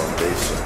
foundation.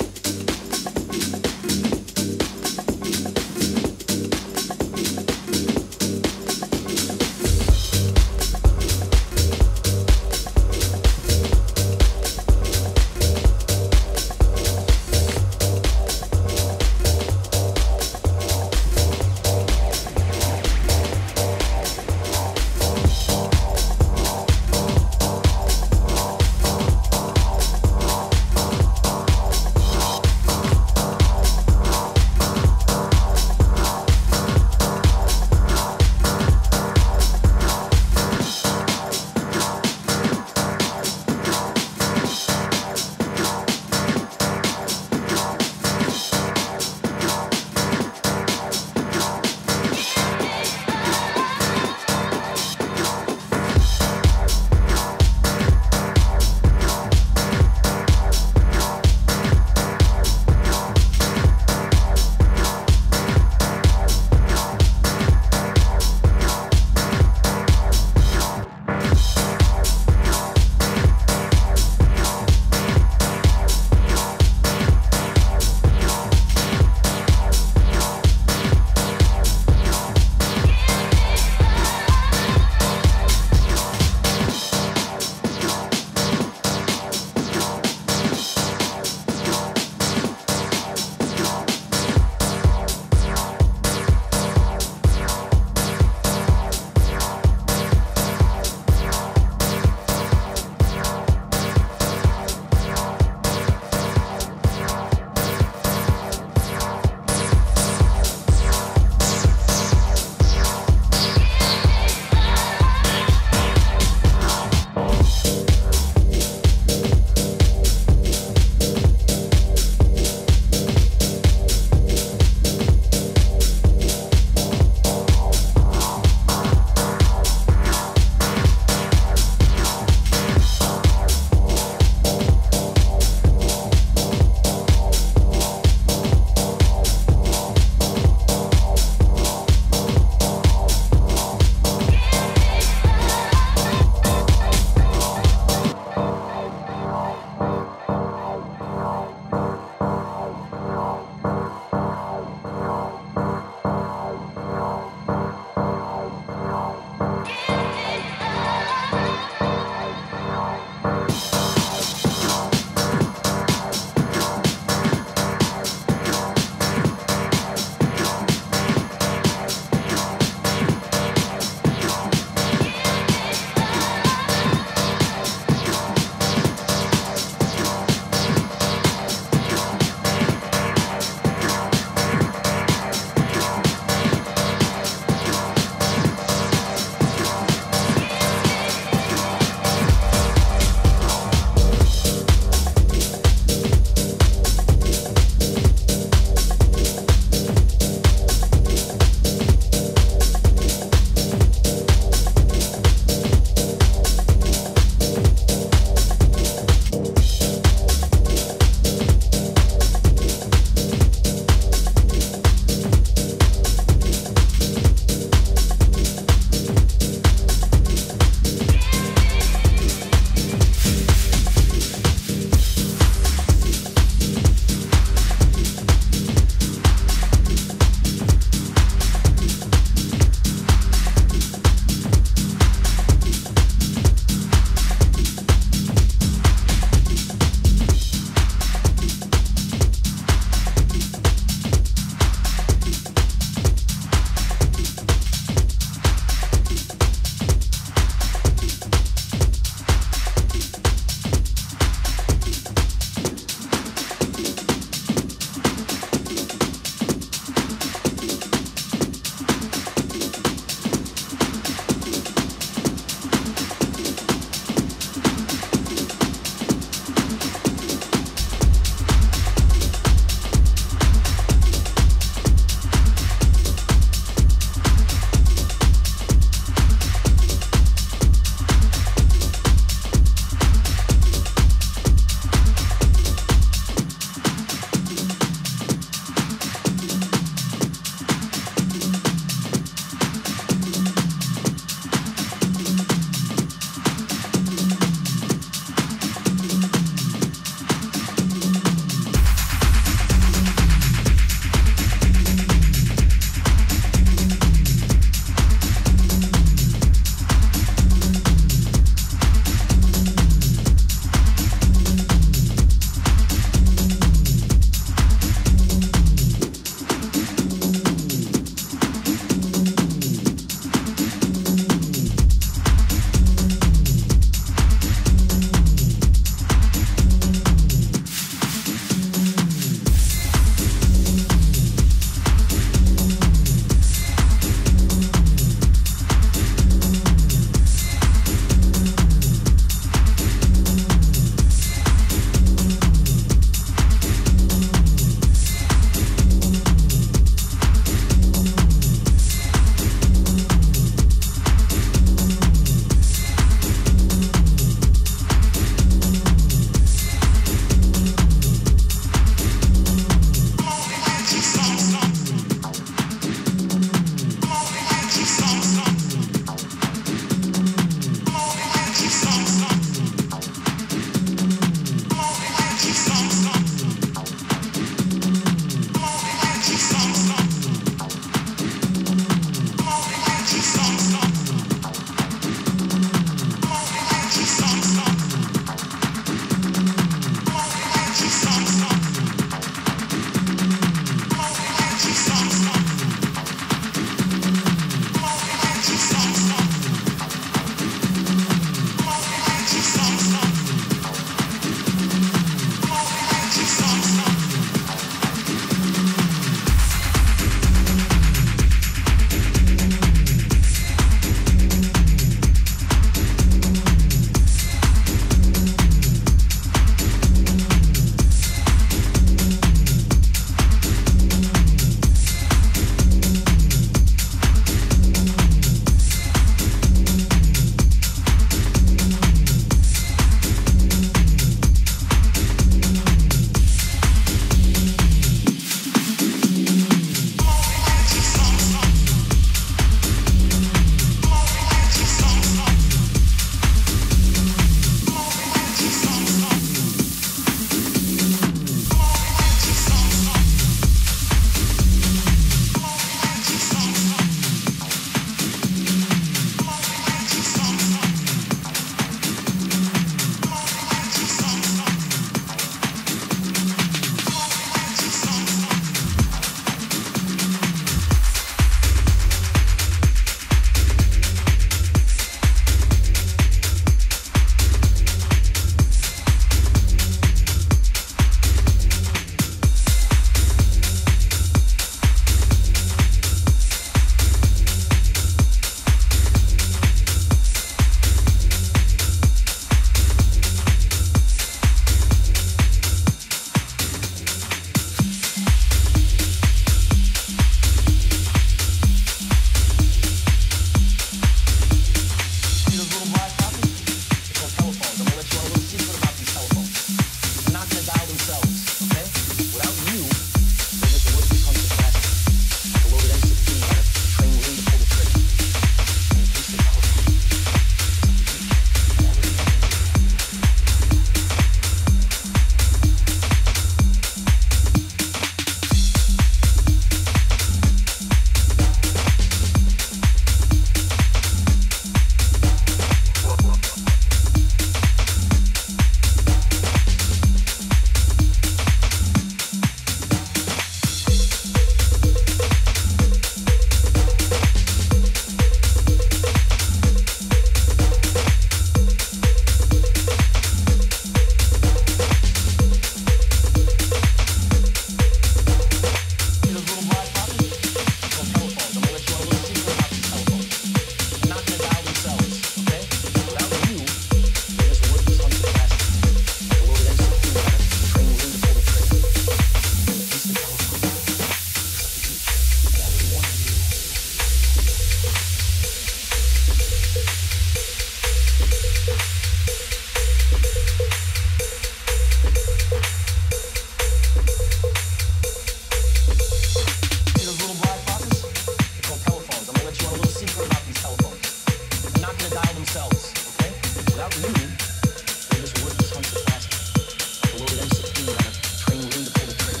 die themselves, okay? Without you, they just wouldn't come to pass. The world ends up being like a train room to pull the trigger.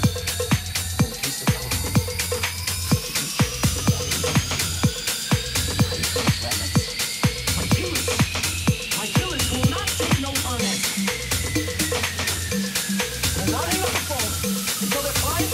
And a piece of color. My killers will not take no comment. They're not enough folks until they're fine.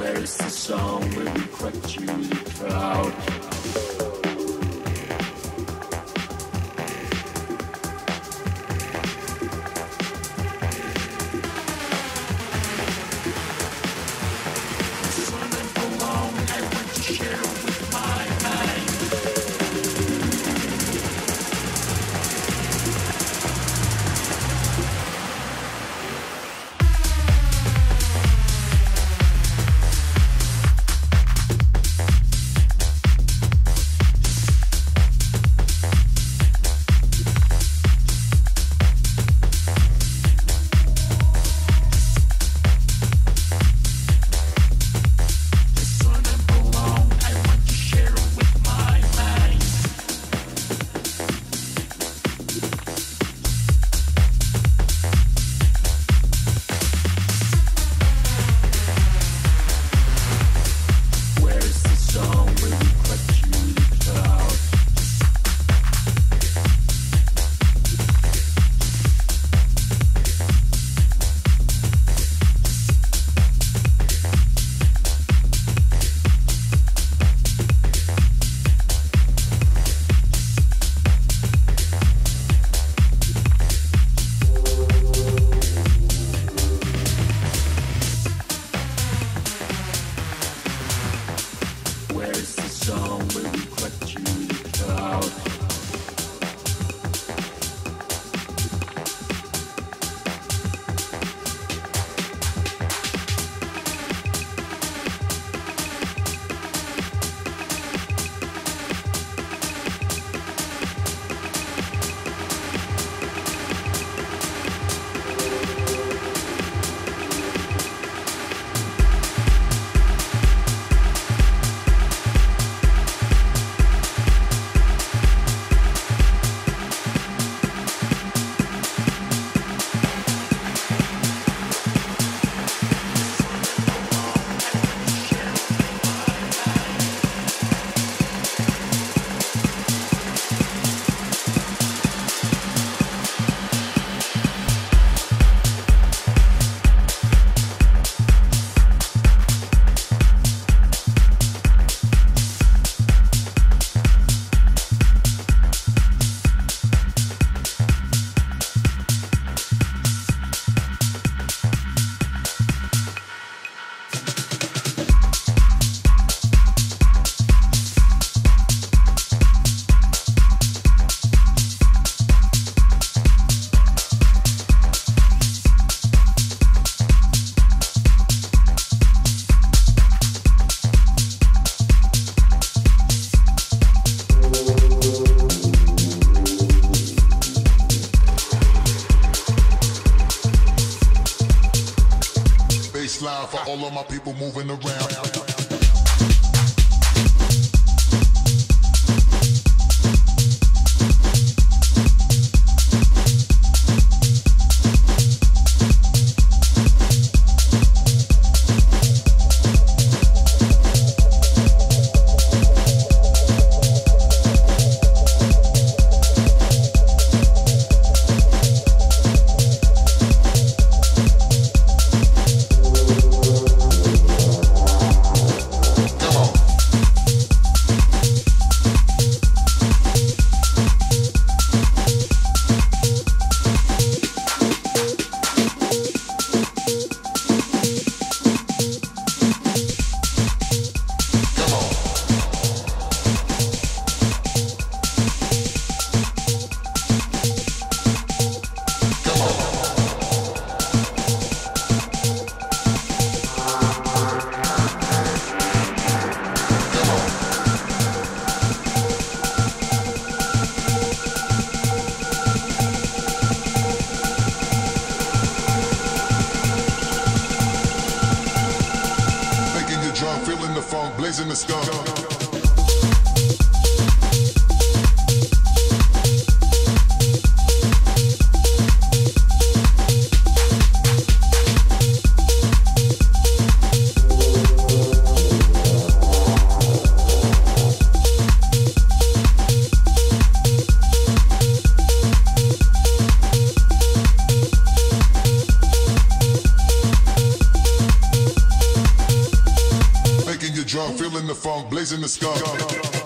where is the song where we crept you in the crowd? For all of my people moving around. microphone blazing the skull.